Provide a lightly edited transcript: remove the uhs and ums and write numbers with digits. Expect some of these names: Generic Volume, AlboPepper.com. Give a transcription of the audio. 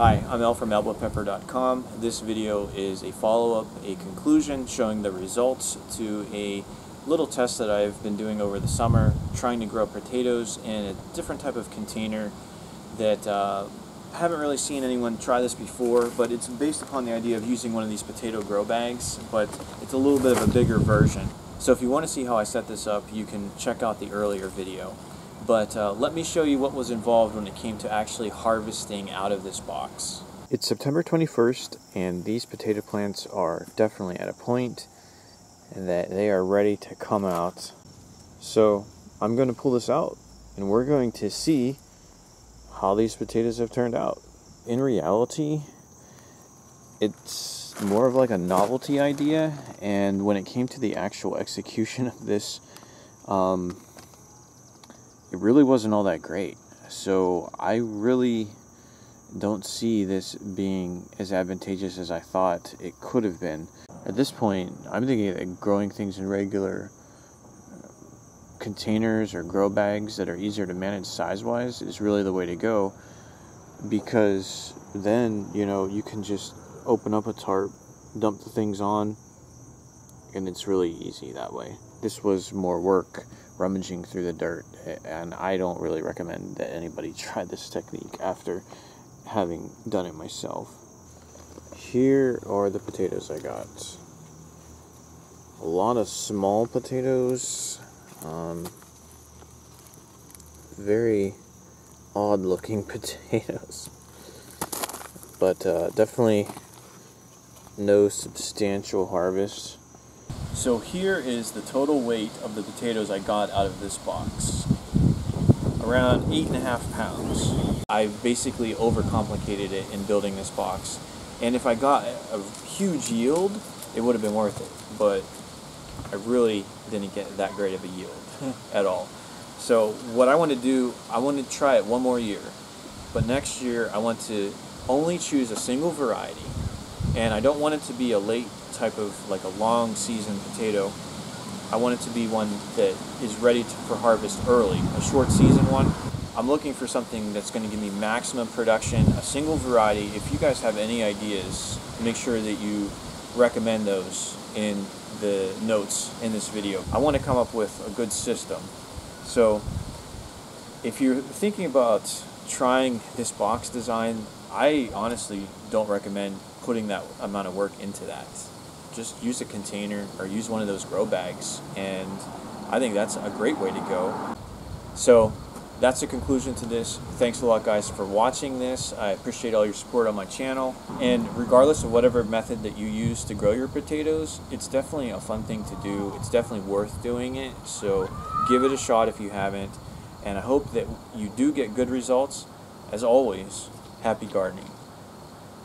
Hi, I'm Al from AlboPepper.com. This video is a follow-up, a conclusion showing the results to a little test that I've been doing over the summer, trying to grow potatoes in a different type of container that haven't really seen anyone try this before, but it's based upon the idea of using one of these potato grow bags, but it's a little bit of a bigger version. So if you want to see how I set this up, you can check out the earlier video. But let me show you what was involved when it came to actually harvesting out of this box. It's September 21st, and these potato plants are definitely at a point that they are ready to come out. So I'm going to pull this out, and we're going to see how these potatoes have turned out. In reality, it's more of like a novelty idea, and when it came to the actual execution of this, it really wasn't all that great. So I really don't see this being as advantageous as I thought it could have been. At this point, I'm thinking that growing things in regular containers or grow bags that are easier to manage size-wise is really the way to go, because then, you know, you can just open up a tarp, dump the things on, and it's really easy that way. This was more work rummaging through the dirt, and I don't really recommend that anybody try this technique after having done it myself. Here are the potatoes I got. A lot of small potatoes, very odd looking potatoes, but definitely no substantial harvest. So here is the total weight of the potatoes I got out of this box. Around 8.5 pounds. I basically overcomplicated it in building this box. And if I got a huge yield, it would have been worth it. But I really didn't get that great of a yield at all. So what I want to do, I want to try it one more year. But next year I want to only choose a single variety. And I don't want it to be a late type of, like a long season potato. I want it to be one that is ready for harvest early, a short season one. I'm looking for something that's going to give me maximum production, a single variety. If you guys have any ideas, make sure that you recommend those in the notes in this video. I want to come up with a good system. So if you're thinking about trying this box design, I honestly don't recommend putting that amount of work into that. Just use a container or use one of those grow bags, and I think that's a great way to go. So that's the conclusion to this. Thanks a lot, guys, for watching this. I appreciate all your support on my channel, and regardless of whatever method that you use to grow your potatoes, it's definitely a fun thing to do. It's definitely worth doing it, so give it a shot if you haven't, and I hope that you do get good results. As always, happy gardening.